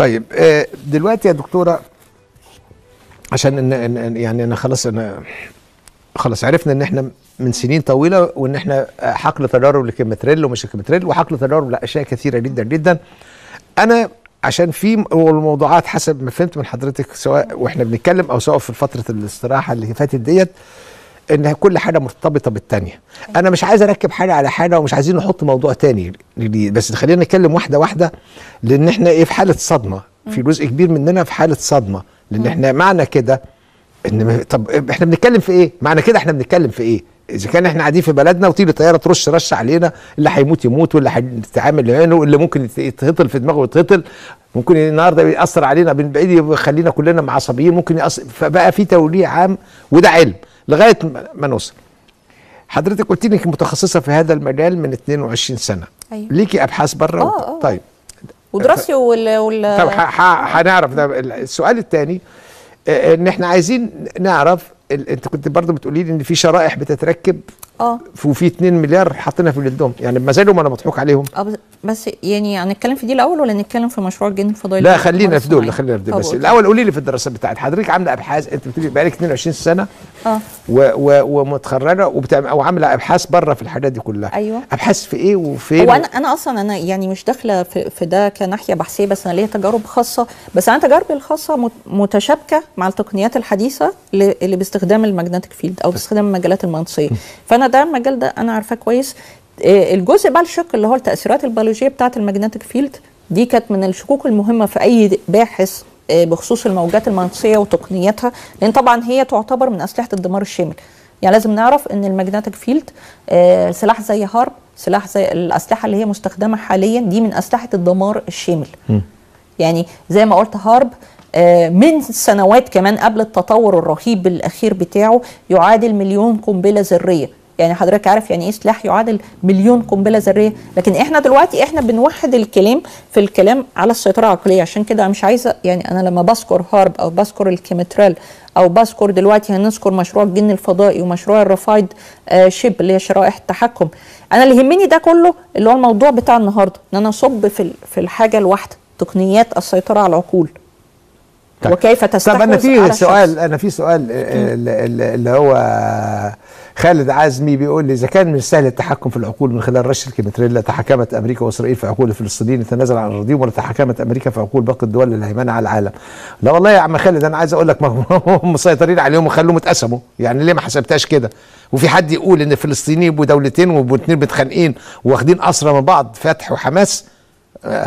طيب دلوقتي يا دكتوره، عشان يعني انا خلاص عرفنا ان احنا من سنين طويله وان احنا حقل تجارب للكيماتريل ومش الكيماتريل وحقل تجارب لاشياء كثيره جدا جدا. انا عشان في الموضوعات حسب ما فهمت من حضرتك سواء واحنا بنتكلم او سواء في فتره الاستراحه اللي فاتت ديت، ان كل حاجه مرتبطه بالثانيه. انا مش عايز اركب حاجه على حاجه ومش عايزين نحط موضوع ثاني جديد، بس خلينا نتكلم واحده واحده، لان احنا ايه في حاله صدمه، في جزء كبير مننا في حاله صدمه، لان احنا معنى كده ان طب احنا بنتكلم في ايه؟ معنى كده احنا بنتكلم في ايه؟ اذا كان احنا قاعدين في بلدنا وتيجي طياره ترش رش علينا، اللي هيموت يموت، واللي هيتعامل عينه، اللي ممكن يتهطل في دماغه يتهطل، ممكن النهارده ياثر علينا من بعيد يخلينا كلنا معصبيين، ممكن ياثر، فبقى في توليع عام، وده علم لغايه ما نوصل. حضرتك قلت لي انك متخصصه في هذا المجال من 22 سنه. أيوة. ليكي ابحاث بره. طيب ودراسي طب هنعرف ده. السؤال الثاني ان احنا عايزين نعرف، انت كنت برضه بتقولي لي ان في شرائح بتتركب وفي 2 مليار حاطينها في جلدهم، يعني بمزاجهم ولا مضحوك عليهم؟ بس يعني هنتكلم في دي الاول ولا نتكلم في مشروع الجن الفضائي؟ لا خلينا في دول، بس الاول قولي لي في الدراسات بتاعت حضرتك عامله ابحاث، انت بتقولي بقالك 22 سنه ومتخرجه وعامله ابحاث بره في الحاجات دي كلها. ايوه ابحاث في ايه وفين؟ انا اصلا يعني مش داخله في ده كناحيه بحثيه، بس انا ليا تجارب خاصه، بس انا تجاربي الخاصه متشابكه مع التقنيات الحديثه اللي باستخدام الماجنتيك فيلد او باستخدام المجالات المغناطيسيه، فانا ده المجال ده انا عارفاه كويس. الجزء بقى الشق اللي هو التاثيرات البيولوجيه بتاعه الماجنتيك فيلد دي كانت من الشكوك المهمه في اي باحث بخصوص الموجات المغناطيسيه وتقنياتها، لان طبعا هي تعتبر من اسلحه الدمار الشامل. يعني لازم نعرف ان الماجنتيك فيلد سلاح زي هارب، سلاح زي الاسلحه اللي هي مستخدمه حاليا دي من اسلحه الدمار الشامل. يعني زي ما قلت هارب من سنوات كمان قبل التطور الرهيب الاخير بتاعه يعادل 1,000,000 قنبله ذريه. يعني حضرتك عارف يعني ايه سلاح يعادل 1,000,000 قنبله ذريه؟ لكن احنا دلوقتي احنا بنوحد الكلام في الكلام على السيطره العقليه. عشان كده انا مش عايزه، يعني انا لما بذكر هارب او بذكر الكيماتريل او بذكر دلوقتي هنذكر مشروع الجن الفضائي ومشروع الرفايد شيب اللي هي شرائح التحكم، انا اللي يهمني ده كله اللي هو الموضوع بتاع النهارده، ان انا اصب في الحاجه الواحده، تقنيات السيطره على العقول وكيف تستحوذ. طب انا في سؤال اللي هو خالد عزمي بيقول لي اذا كان من السهل التحكم في العقول من خلال رش الكيماتريل، لا تحكمت امريكا واسرائيل في عقول الفلسطينيين تتنازل عن اراضيهم، ولا تحكمت امريكا في عقول باقي الدول الهيمنه على العالم. لا والله يا عم خالد، انا عايز اقول لك ما هم مسيطرين عليهم وخلوهم اتقسموا، يعني ليه ما حسبتهاش كده؟ وفي حد يقول ان الفلسطينيين يبقوا دولتين واثنين متخانقين واخدين اسرى من بعض، فتح وحماس؟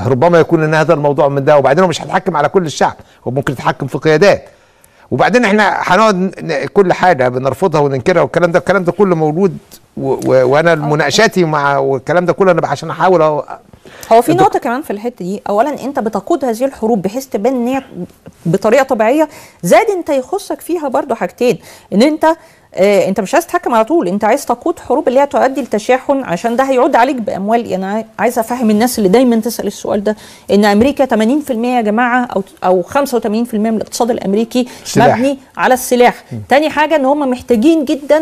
ربما يكون ان هذا الموضوع من ده. وبعدين هو مش هيتحكم على كل الشعب، هو ممكن يتحكم في قيادات. وبعدين احنا هنقعد كل حاجه بنرفضها وننكرها والكلام ده، الكلام ده كله موجود، وانا مناقشاتي مع والكلام ده كله انا عشان احاول هو في نقطه كمان في الحته دي. اولا انت بتقود هذه الحروب بحيث تبان ان هي بطريقه طبيعيه، زاد انت يخصك فيها برضو حاجتين، ان انت مش عايز تتحكم على طول، انت عايز تقود حروب اللي هي تؤدي لتشاحن، عشان ده هيعود عليك باموال. يعني عايز افهم الناس اللي دايما تسال السؤال ده، ان امريكا 80% يا جماعه او 85% من الاقتصاد الامريكي سلاح، مبني على السلاح. تاني حاجه ان هم محتاجين جدا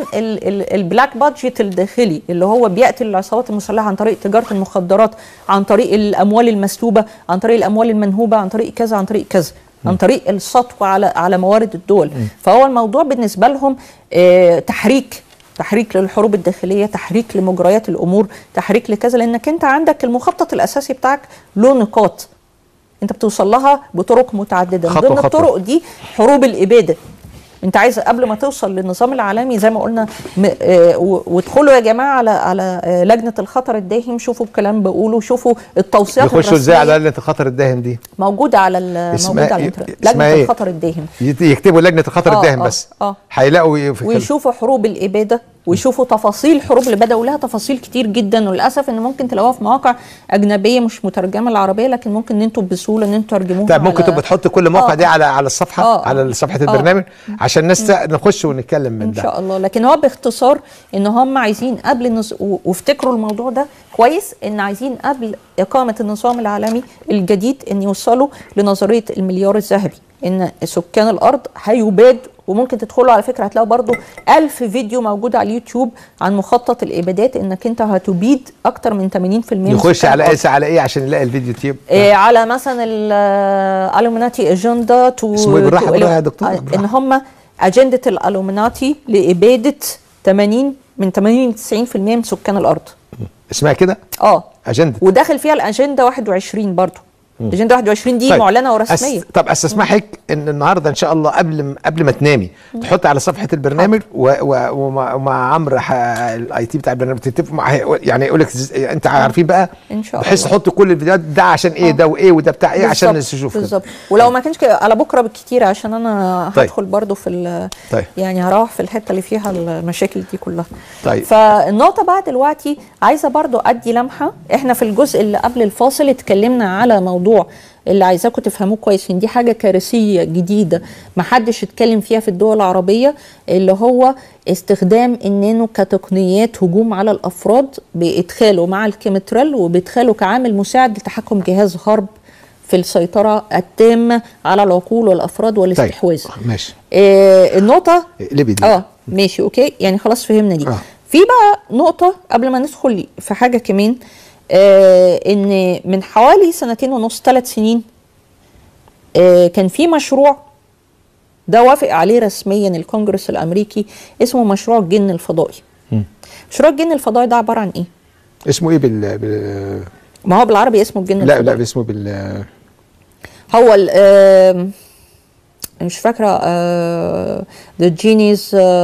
البلاك بادجت الداخلي اللي هو بياتي للعصابات المسلحه عن طريق تجاره المخدرات، عن طريق الاموال المسلوبه، عن طريق الاموال المنهوبه، عن طريق كذا، عن طريق كذا، عن طريق السطو على موارد الدول. فهو الموضوع بالنسبه لهم تحريك للحروب الداخليه، تحريك لمجريات الامور، تحريك لكذا، لانك انت عندك المخطط الاساسي بتاعك له نقاط انت بتوصل لها بطرق متعدده، من ضمن الطرق دي حروب الاباده. انت عايز قبل ما توصل للنظام العالمي زي ما قلنا، وادخلوا يا جماعه على لجنه الخطر الداهم، شوفوا الكلام بيقولوا، شوفوا التوصيات الرسميه يخشوا ازاي على لجنه الخطر الداهم دي، موجوده على الانترنت لجنه الخطر الداهم، يكتبوا لجنه الخطر الداهم بس هيلاقوا ويشوفوا حروب الاباده، ويشوفوا تفاصيل حروب الاباده، ولها تفاصيل كتير جدا، وللاسف ان ممكن تلاقوها في مواقع اجنبيه مش مترجمه العربيه، لكن ممكن ان انتم بسهوله ان انتم ترجموها. طب ممكن تبقى تحط كل موقع دي على الصفحه على صفحه البرنامج عشان الناس نخش ونتكلم من ده ان شاء الله. لكن هو باختصار ان هم عايزين قبل وافتكروا الموضوع ده كويس، ان عايزين قبل اقامه النظام العالمي الجديد ان يوصلوا لنظريه المليار الذهبي، ان سكان الارض هيباد وممكن تدخلوا على فكره هتلاقوا برضو 1000 فيديو موجود على اليوتيوب عن مخطط الابادات، انك انت هتبيد اكتر من 80%. نخش على قيس على ايه عشان نلاقي الفيديو تيوب؟ على مثلا الالومناتي اجندا تو اسمه بالراحه يا دكتور، ان هم اجنده الالومناتي لاباده 80 من 80 ل 90% من سكان الارض. اسمها كده؟ اه اجنده، وداخل فيها الاجنده 21 برضو. الاجنده 21 دي طيب معلنه ورسميه. طب استسمحك ان النهارده ان شاء الله قبل ما تنامي تحط على صفحه البرنامج ومع عمرو الاي تي بتاع البرنامج تتفقوا معاه، يعني يقول لك انت عارفين بقى ان شاء الله، بحيث تحط كل الفيديوهات ده عشان ايه ده وايه وده بتاع ايه عشان الناس تشوف بالظبط. ولو ما كانش على بكره بالكتير عشان انا هدخل طيب برضو في طيب يعني هروح في الحته اللي فيها المشاكل دي كلها. طيب فالنقطه بقى دلوقتي عايزه برضو ادي لمحه، احنا في الجزء اللي قبل الفاصل اتكلمنا على موضوع اللي عايزاكم تفهموه كويس ان دي حاجه كارثيه جديده محدش اتكلم فيها في الدول العربيه، اللي هو استخدام النانو كتقنيات هجوم على الافراد بادخاله مع الكيمتريل وبادخاله كعامل مساعد لتحكم جهاز هرب في السيطره التامه على العقول والافراد والاستحواذ. طيب ماشي. النقطه اللي بدي ماشي اوكي يعني خلاص فهمنا دي. في بقى نقطه قبل ما ندخل في حاجه كمان، ان من حوالي 2.5 3 سنين كان في مشروع ده وافق عليه رسميا الكونجرس الامريكي اسمه مشروع الجن الفضائي. مشروع الجن الفضائي ده عباره عن ايه؟ اسمه ايه ما هو بالعربي اسمه الجن الفضائي. لا اسمه هو مش فاكره ذا جينيز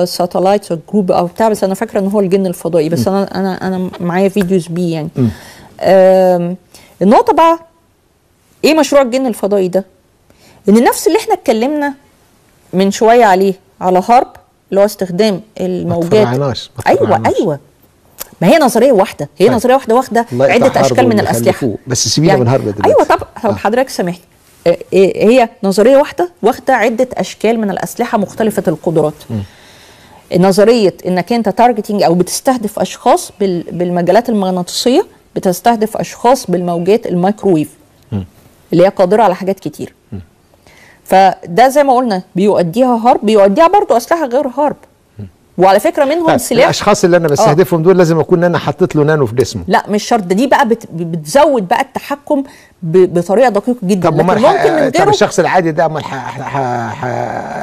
ساتلايتس او جروب او بتاع، بس انا فاكره ان هو الجن الفضائي بس. انا معايا فيديوز بيه يعني. النقطه بقى ايه مشروع الجن الفضائي ده؟ ان نفس اللي احنا اتكلمنا من شويه عليه على هارب اللي هو استخدام الموجات. ايوه ما هي نظريه واحده، هي نظريه واحده واخده عده اشكال من الاسلحه بس سيبينا يعني من هارب دلوقتي. ايوه طب حضرتك سامحني، هي نظريه واحده واخده عده اشكال من الاسلحه مختلفه القدرات. نظريه انك انت تارجتنج او بتستهدف اشخاص بالمجالات المغناطيسيه، بتستهدف اشخاص بالموجات الميكروويف اللي هي قادره على حاجات كتير. فده زي ما قلنا بيؤديها هارب، بيؤديها برضو اسلحه غير هارب. وعلى فكره منهم سلاح. الاشخاص اللي انا بستهدفهم دول لازم اكون انا حطيت له نانو في جسمه. لا مش شرط، دي بقى بتزود بقى التحكم بطريقه دقيقه جدا. طب ممكن من غيره الشخص العادي ده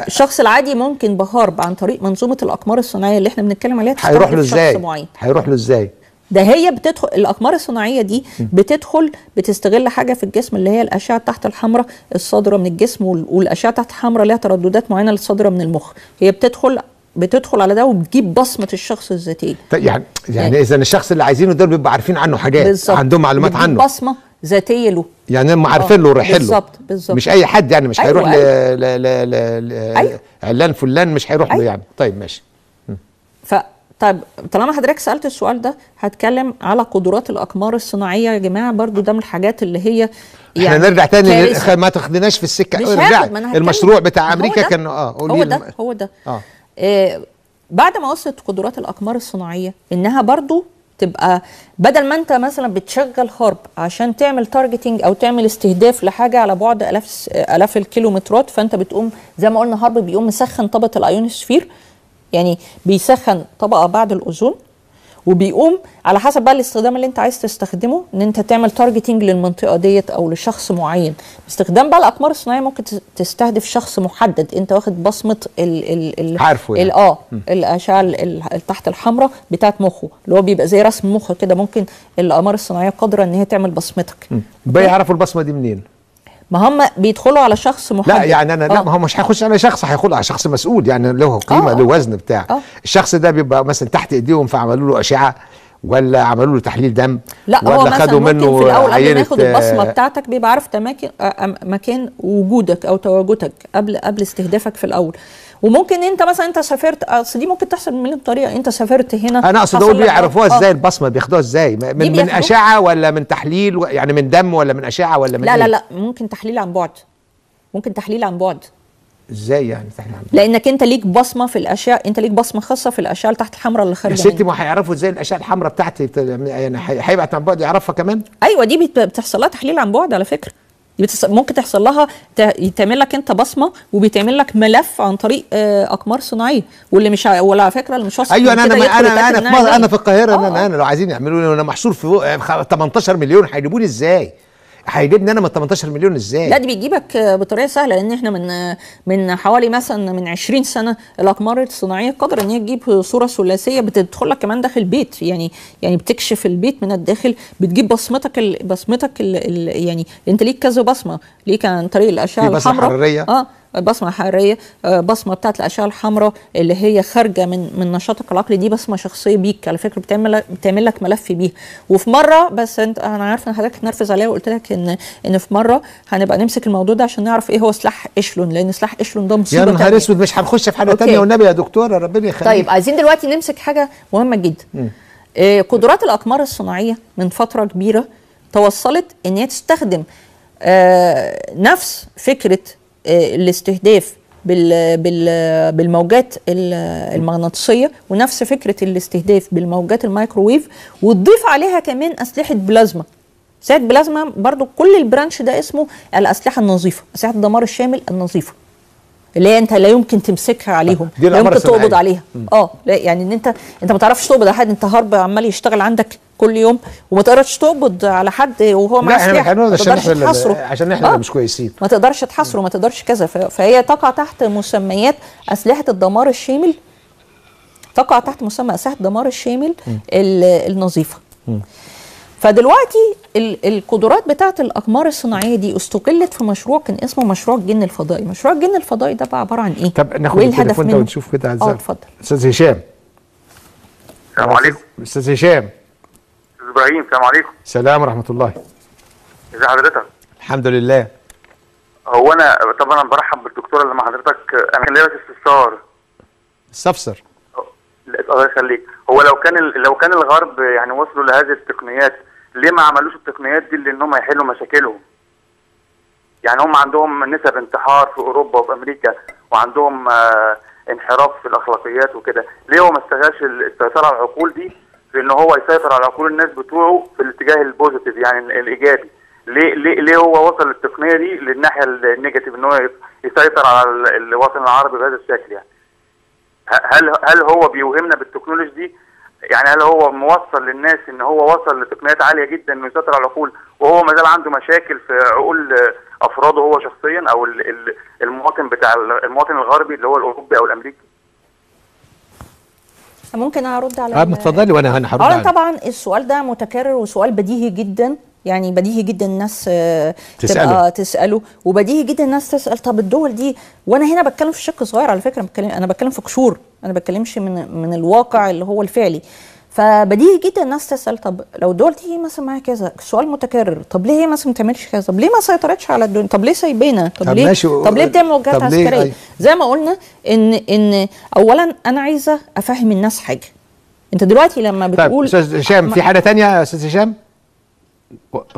الشخص العادي ممكن بهارب عن طريق منظومه الاقمار الصناعيه اللي احنا بنتكلم عليها. هيروح له ازاي؟ ده هي بتدخل الاقمار الصناعيه دي بتستغل حاجه في الجسم اللي هي الاشعه تحت الحمراء الصادره من الجسم، والاشعه تحت الحمراء لها ترددات معينه الصادره من المخ. هي بتدخل على ده وبتجيب بصمه الشخص الذاتيه. يعني اذا الشخص اللي عايزينه دول بيبقى عارفين عنه حاجات بالزبط. عندهم معلومات عنه، بصمه ذاتيه له، يعني هم عارفين له ورايحين له بالظبط. مش اي حد يعني، مش هيروح علان فلان، مش هيروح له يعني. طيب ماشي. طيب طالما حضرتك سالت السؤال ده هتكلم على قدرات الاقمار الصناعيه يا جماعه. برضو ده من الحاجات اللي هي يعني احنا نرجع تاني ما تاخدناش في السكه. نرجع المشروع بتاع امريكا كان هو ده بعد ما وصلت قدرات الأقمار الصناعية إنها برضو تبقى بدل ما أنت مثلا بتشغل هارب عشان تعمل تارجتنج أو تعمل استهداف لحاجة على بعد آلاف الكيلومترات، فأنت بتقوم زي ما قلنا هارب بيقوم مسخن طبقة الأيونوسفير، يعني بيسخن طبقة بعد الأوزون، وبيقوم على حسب بقى الاستخدام اللي انت عايز تستخدمه ان انت تعمل تارجتنج للمنطقه ديت او لشخص معين. باستخدام بقى الاقمار الصناعيه ممكن تستهدف شخص محدد انت واخد بصمه عارفه يعني. الاشعه تحت الحمراء بتاعت مخه اللي هو بيبقى زي رسم مخه كده، ممكن الاقمار الصناعيه قادره ان هي تعمل بصمتك. بيعرفوا البصمه دي منين؟ ما هم بيدخلوا على شخص محدد. لا يعني انا لا، ما هو مش هيخش على شخص، هيدخل على شخص مسؤول يعني له قيمه له وزن بتاع الشخص ده بيبقى مثلا تحت ايديهم، فعملوا له اشعه ولا عملوا له تحليل دم، لا ولا هو خدوا منه في الاول قبل ما ياخد البصمه بتاعتك بيبقى عارف مكان وجودك او تواجدك قبل استهدافك في الاول. وممكن انت مثلا انت سافرت، اصل دي ممكن تحصل بمليون طريقه، انت سافرت هنا. انا اقصد اقول بيعرفوها ازاي البصمه؟ بياخدوها ازاي؟ من اشعه ولا من تحليل يعني من دم ولا من اشعه ولا من لا ممكن تحليل عن بعد. ازاي يعني تحليل عن بعد؟ لانك انت ليك بصمه في الاشعه، انت ليك بصمه خاصه في الاشعه تحت الحمراء اللي خارجه. يا ستي ما هيعرفوا ازاي الاشعه الحمراء بتاعتي يعني هيبعت عن بعد يعرفها كمان؟ ايوه دي بتحصل لها تحليل عن بعد على فكره. ممكن تحصل لها يتعمل لك انت بصمه وبيتعمل لك ملف عن طريق اقمار صناعيه، واللي مش ولا على فكره اللي مش واثق. ايوه انا في القاهره انا لو عايزين يعملوا لي وانا محصور في 18 مليون هيجيبوني ازاي؟ هيجيبني انا من 18 مليون ازاي؟ لا دي بتجيبك بطريقه سهله، لان احنا من حوالي مثلا من 20 سنه الاقمار الصناعيه قادره ان هي تجيب صوره ثلاثيه بتدخل لك كمان داخل البيت، يعني بتكشف البيت من الداخل، بتجيب بصمتك يعني انت ليك كذا بصمه، ليك عن طريق الاشعه الحمراء، بصمه حراريه، بصمه بتاعت الاشعه الحمراء اللي هي خارجه من نشاطك العقلي، دي بصمه شخصيه بيك على فكره، بتعمل لك ملف بيها. وفي مره بس انا عارفه ان حضرتك هتنرفز عليا وقلت لك ان في مره هنبقى نمسك الموضوع ده عشان نعرف ايه هو سلاح اشلون، لان سلاح اشلون ده مصيبه. يا نهار اسود، مش هنخش في حاجه ثانيه والنبي يا دكتوره، ربنا يخليك. طيب عايزين دلوقتي نمسك حاجه مهمه جدا. قدرات الاقمار الصناعيه من فتره كبيره توصلت ان هي تستخدم نفس فكره الاستهداف بالموجات المغناطيسيه، ونفس فكره الاستهداف بالموجات الميكروويف، وتضيف عليها كمان اسلحه بلازما. اسلحه بلازما برضو كل البرانش ده اسمه الاسلحه النظيفه، اسلحه الدمار الشامل النظيفه، اللي هي انت لا يمكن تمسكها عليهم، لا يمكن تقبض عليها. لا يعني ان انت ما تعرفش تقبض على حد، انت هرب عمال يشتغل عندك كل يوم وما تقدرش تقبض على حد وهو معاه سلاح، ما تقدرش تحاصره عشان احنا مش كويسين، ما تقدرش تحاصره، ما تقدرش كذا. فهي تقع تحت مسميات اسلحه الدمار الشامل، تقع تحت مسمى اسلحه الدمار الشامل النظيفه. فدلوقتي القدرات بتاعت الاقمار الصناعيه دي استغلت في مشروع كان اسمه مشروع الجن الفضائي. مشروع الجن الفضائي ده بقى عباره عن ايه؟ طب ناخد التليفون ده ونشوف كده. عزام اتفضل. استاذ هشام السلام عليكم. استاذ هشام. استاذ ابراهيم السلام عليكم. السلام ورحمه الله. ازي حضرتك؟ الحمد لله. هو انا طبعا برحب بالدكتوره اللي مع حضرتك. انا كان ليا استفسار. استفسر. الله يخليك. هو لو كان الغرب يعني وصلوا لهذه التقنيات، ليه ما عملوش التقنيات دي اللي ان هم يحلوا مشاكلهم؟ يعني هم عندهم نسب انتحار في اوروبا وفي امريكا، وعندهم انحراف في الاخلاقيات وكده، ليه هو ما استغلش السيطره على العقول دي في ان هو يسيطر على عقول الناس بتوعه في الاتجاه البوزيتيف يعني الايجابي؟ ليه هو وصل التقنيه دي للناحيه النيجاتيف ان هو يسيطر على الوطن العربي بهذا الشكل يعني؟ هل هو بيوهمنا بالتكنولوجي دي؟ يعني هل هو موصل للناس ان هو وصل لتقنيات عاليه جدا انه يسيطر على العقول، وهو ما زال عنده مشاكل في عقول افراده هو شخصيا، او المواطن بتاع المواطن الغربي اللي هو الاوروبي او الامريكي؟ ممكن ارد على اتفضلي وانا هرد عليه. طبعا السؤال ده متكرر وسؤال بديهي جدا، يعني بديهي جدا الناس تسأله، وبديهي جدا الناس تسأل طب الدول دي. وانا هنا بتكلم في شق صغير على فكره، انا بتكلم في قشور، انا ما بتكلمش من الواقع اللي هو الفعلي. فبديهي جدا الناس تسأل طب لو الدول دي مثلا معاها كذا، سؤال متكرر، طب ليه مثلا ما تعملش كذا؟ طب ليه ما سيطرتش على الدنيا؟ طب ليه سايبانا؟ طب ليه بتعمل وجهات عسكريه؟ زي ما قلنا ان اولا انا عايزه افهم الناس حاجه. انت دلوقتي لما بتقول طيب استاذ هشام في حاجه ثانيه يا استاذ هشام؟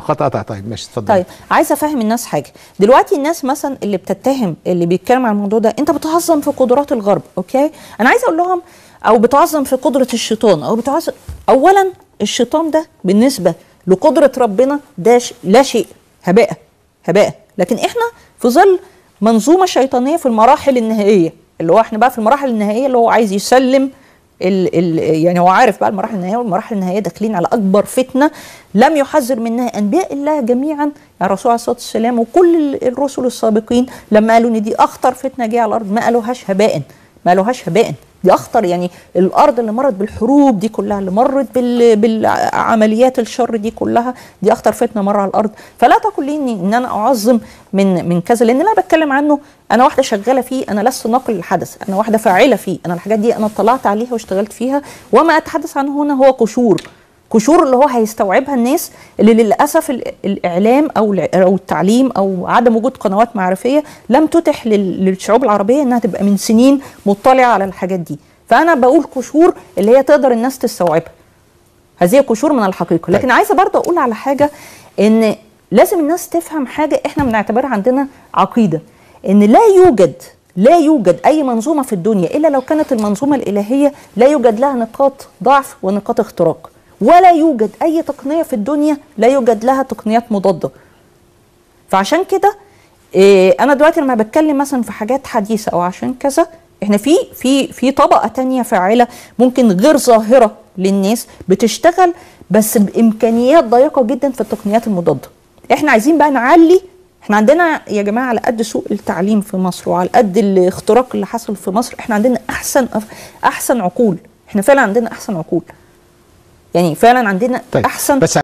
قطع. طيب ماشي اتفضل. طيب عايزه افهم الناس حاجه. دلوقتي الناس مثلا اللي بتتهم اللي بيتكلم عن الموضوع ده، انت بتعظم في قدرات الغرب، اوكي؟ انا عايزه اقول لهم او بتعظم في قدره الشيطان او بتعظم. اولا الشيطان ده بالنسبه لقدره ربنا ده لا شيء، هباء. لكن احنا في ظل منظومه شيطانيه في المراحل النهائيه، اللي هو احنا بقى في المراحل النهائيه اللي هو عايز يسلم يعني هو عارف بقى المراحل النهائيه، والمراحل النهائيه داخلين على اكبر فتنه لم يحذر منها انبياء الله جميعا، الرسول عليه الصلاه والسلام وكل الرسل السابقين لما قالوا ان دي اخطر فتنه جايه على الارض، ما قالوهاش هباء، دي اخطر. يعني الارض اللي مرت بالحروب دي كلها، اللي مرت بالعمليات الشر دي كلها، دي اخطر فتنه مره على الارض. فلا تقل لي ان انا اعظم من كذا، لان انا بتكلم عنه، انا واحده شغاله فيه، انا لست ناقل الحدث، انا واحده فاعله فيه، انا الحاجات دي انا اطلعت عليها واشتغلت فيها، وما اتحدث عنه هنا هو قشور اللي هو هيستوعبها الناس، اللي للاسف الاعلام او التعليم او عدم وجود قنوات معرفيه لم تتح للشعوب العربيه انها تبقى من سنين مطلعه على الحاجات دي. فانا بقول قشور اللي هي تقدر الناس تستوعبها، هذه قشور من الحقيقه. لكن عايزه برضه اقول على حاجه، ان لازم الناس تفهم حاجه احنا بنعتبرها عندنا عقيده، ان لا يوجد اي منظومه في الدنيا الا لو كانت المنظومه الالهيه لا يوجد لها نقاط ضعف ونقاط اختراق، ولا يوجد أي تقنية في الدنيا لا يوجد لها تقنيات مضادة. فعشان كده انا دلوقتي لما بتكلم مثلا في حاجات حديثه او عشان كذا، احنا في طبقه تانية فاعله ممكن غير ظاهره للناس بتشتغل بس بامكانيات ضيقه جدا في التقنيات المضاده. احنا عايزين بقى نعلي، احنا عندنا يا جماعه على قد سوء التعليم في مصر وعلى قد الاختراق اللي حصل في مصر، احنا عندنا احسن عقول، احنا فعلا عندنا احسن عقول، يعني فعلا عندنا طيب. احسن